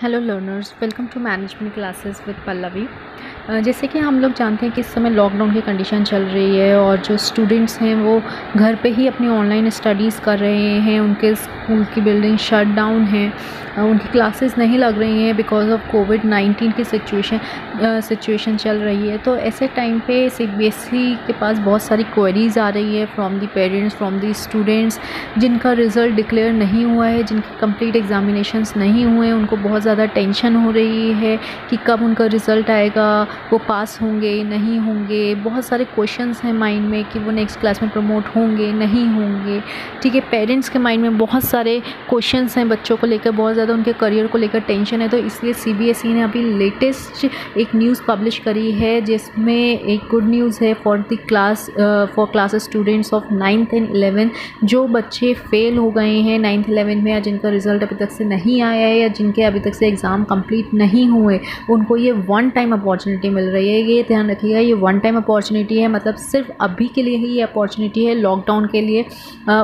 Hello learners, welcome to management classes with Pallavi. जैसे कि हम लोग जानते हैं कि इस समय लॉकडाउन की कंडीशन चल रही है और जो स्टूडेंट्स हैं वो घर पे ही अपनी ऑनलाइन स्टडीज़ कर रहे हैं। उनके स्कूल की बिल्डिंग शट डाउन है, उनकी क्लासेस नहीं लग रही हैं बिकॉज ऑफ कोविड-19 की सिचुएशन चल रही है। तो ऐसे टाइम पे सीबीएसई के पास बहुत सारी क्वेरीज़ आ रही है from the parents, from the students जिनका रिज़ल्ट डिक्लेयर नहीं हुआ है, जिनके कंप्लीट एग्ज़ामिनेशंस नहीं हुए हैं। उनको बहुत ज़्यादा टेंशन हो रही है कि कब उनका रिज़ल्ट आएगा, वो पास होंगे नहीं होंगे। बहुत सारे क्वेश्चंस हैं माइंड में कि वो नेक्स्ट क्लास में प्रमोट होंगे नहीं होंगे। ठीक है, पेरेंट्स के माइंड में बहुत सारे क्वेश्चंस हैं बच्चों को लेकर, बहुत ज़्यादा उनके करियर को लेकर टेंशन है। तो इसलिए सीबीएसई ने अभी लेटेस्ट एक न्यूज़ पब्लिश करी है जिसमें एक गुड न्यूज़ है for class students of 9th and 11th। जो बच्चे फेल हो गए हैं 9th 11th में या जिनका रिज़ल्ट अभी तक से नहीं आया है या जिनके अभी तक से एग्ज़ाम कंप्लीट नहीं हुए, उनको ये वन टाइम अपॉर्चुनिटी मिल रही है। ये ध्यान रखिएगा, ये वन टाइम अपॉर्चुनिटी है, मतलब सिर्फ अभी के लिए ही ये अपॉर्चुनिटी है लॉकडाउन के लिए।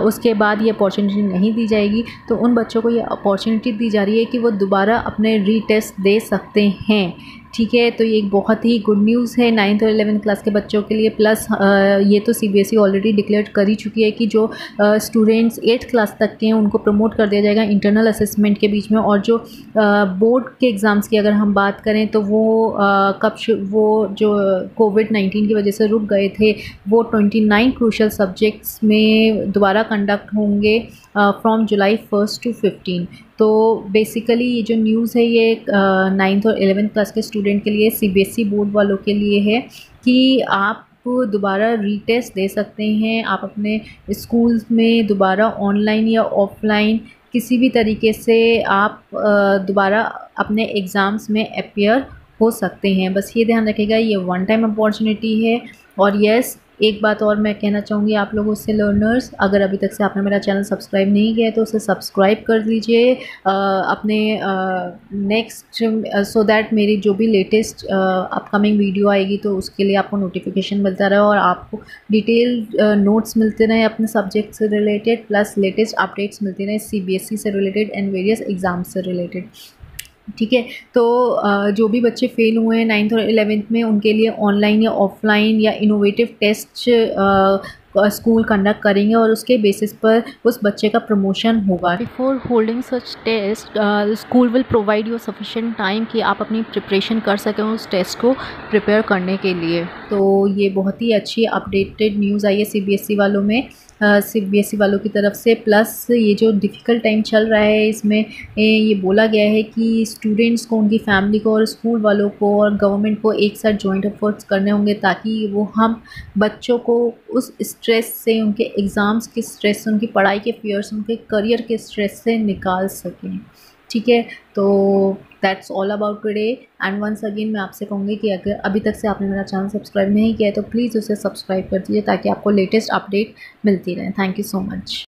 उसके बाद ये अपॉर्चुनिटी नहीं दी जाएगी। तो उन बच्चों को ये अपॉर्चुनिटी दी जा रही है कि वो दोबारा अपने रीटेस्ट दे सकते हैं। ठीक है, तो ये एक बहुत ही गुड न्यूज़ है 9th और 11th क्लास के बच्चों के लिए। प्लस ये तो सीबीएसई ऑलरेडी डिक्लेयर कर ही चुकी है कि जो स्टूडेंट्स 8th क्लास तक के हैं उनको प्रमोट कर दिया जाएगा इंटरनल असेसमेंट के बीच में। और जो बोर्ड के एग्ज़ाम्स की अगर हम बात करें तो वो जो कोविड-19 की वजह से रुक गए थे वो 29 क्रूशल सब्जेक्ट्स में दोबारा कंडक्ट होंगे फ्रॉम जुलाई 1st to 15। तो बेसिकली ये जो न्यूज़ है ये 9th और 11th क्लास के स्टूडेंट के लिए, सीबीएसई बोर्ड वालों के लिए है कि आप दोबारा रीटेस्ट दे सकते हैं। आप अपने स्कूल्स में दोबारा ऑनलाइन या ऑफलाइन किसी भी तरीके से आप दोबारा अपने एग्ज़ाम्स में अपियर हो सकते हैं। बस ये ध्यान रखिएगा, ये वन टाइम अपॉर्चुनिटी है। और यस, एक बात और मैं कहना चाहूँगी आप लोगों से लर्नर्स, अगर अभी तक से आपने मेरा चैनल सब्सक्राइब नहीं किया है तो उसे सब्सक्राइब कर दीजिए अपने नेक्स्ट, सो दैट मेरी जो भी लेटेस्ट अपकमिंग वीडियो आएगी तो उसके लिए आपको नोटिफिकेशन मिलता रहे और आपको डिटेल्ड नोट्स मिलते रहे अपने सब्जेक्ट से रिलेटेड, प्लस लेटेस्ट अपडेट्स मिलते रहे सीबीएसई से रिलेटेड एंड वेरियस एग्ज़ाम से रिलेटेड। ठीक है, तो जो भी बच्चे फेल हुए हैं 9th और 11th में, उनके लिए ऑनलाइन या ऑफलाइन या इनोवेटिव टेस्ट स्कूल कंडक्ट करेंगे और उसके बेसिस पर उस बच्चे का प्रमोशन होगा। Before holding such test, school will provide you sufficient time कि आप अपनी प्रिपरेशन कर सकें उस टेस्ट को प्रिपेयर करने के लिए। तो ये बहुत ही अच्छी अपडेटेड न्यूज़ आई है सीबीएसई वालों में, सीबीएसई वालों की तरफ से। प्लस ये जो डिफ़िकल्ट टाइम चल रहा है इसमें ये बोला गया है कि स्टूडेंट्स को, उनकी फैमिली को और स्कूल वालों को और गवर्नमेंट को एक साथ जॉइंट एफर्ट्स करने होंगे ताकि वो हम बच्चों को उस स्ट्रेस से, उनके एग्ज़ाम्स के स्ट्रेस से, उनकी पढ़ाई के फियर से, उनके करियर के स्ट्रेस से निकाल सकें। ठीक है, तो that's all about today. And once again मैं आपसे कहूँगी कि अगर अभी तक से आपने मेरा चैनल सब्सक्राइब नहीं किया है तो प्लीज़ उसे सब्सक्राइब कर दीजिए ताकि आपको लेटेस्ट अपडेट मिलती रहे। Thank you so much.